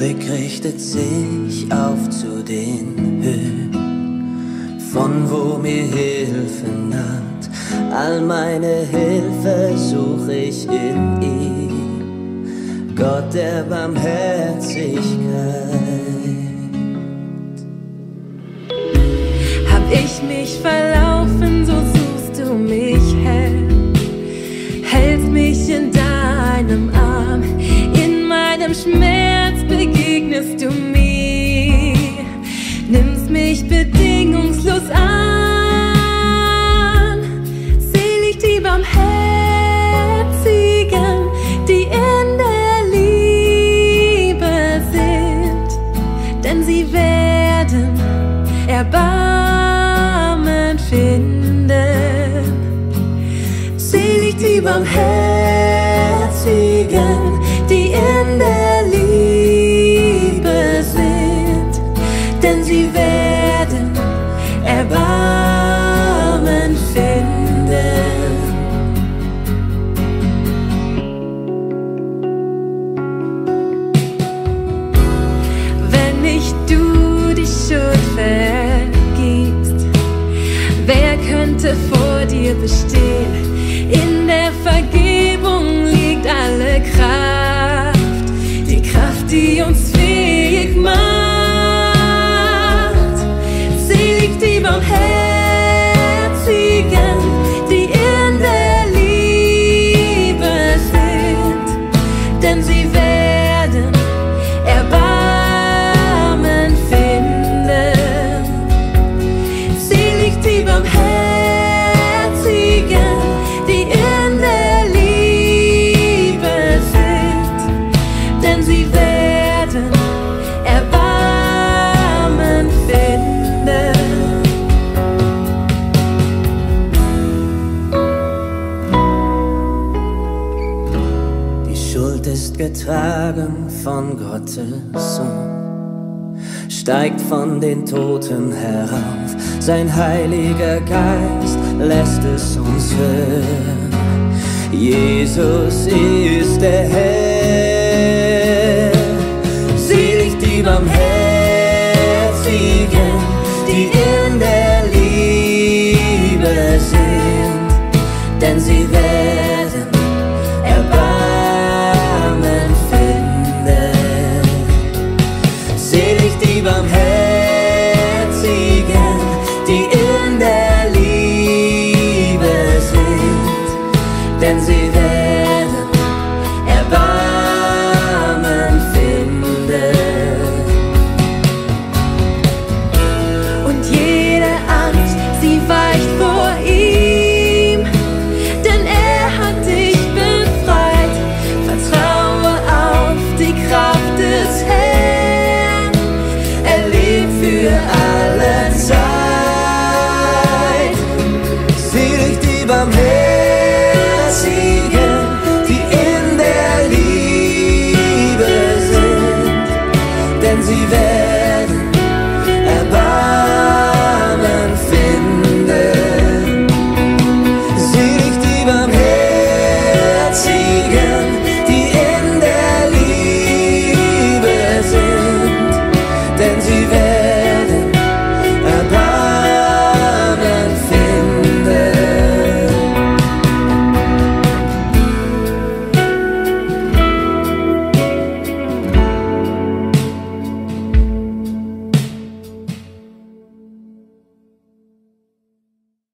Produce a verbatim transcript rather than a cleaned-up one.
Blick richtet sich auf zu den Höhen, von wo mir Hilfe naht. All meine Hilfe suche ich in ihm, Gott der Barmherzigkeit. Hab ich mich verlaufen, so suchst du mich, Herr, hältst mich in deinem Arm, in meinem Schmerz begegnest du mir, nimmst mich bedingungslos an. Erbarmen finden. Selig die Barmherzigen, die in der Liebe sind, denn sie werden Erbarmen finden. Wenn nicht du die Schuld vergibst, wer könnte vor dir bestehen? In der Vergebung liegt alle Kraft, die Kraft, die uns fähig macht. Selig die Barmherzigen, die in der Liebe sind, denn sie werden Erbarmen finden. Selig die Barmherzigen, die in der Liebe sind, denn sie werden Erbarmen finden. Die Schuld ist getragen von Gottes Sohn, steigt von den Toten herauf, sein heiliger Geist lässt es uns hören. Jesus ist der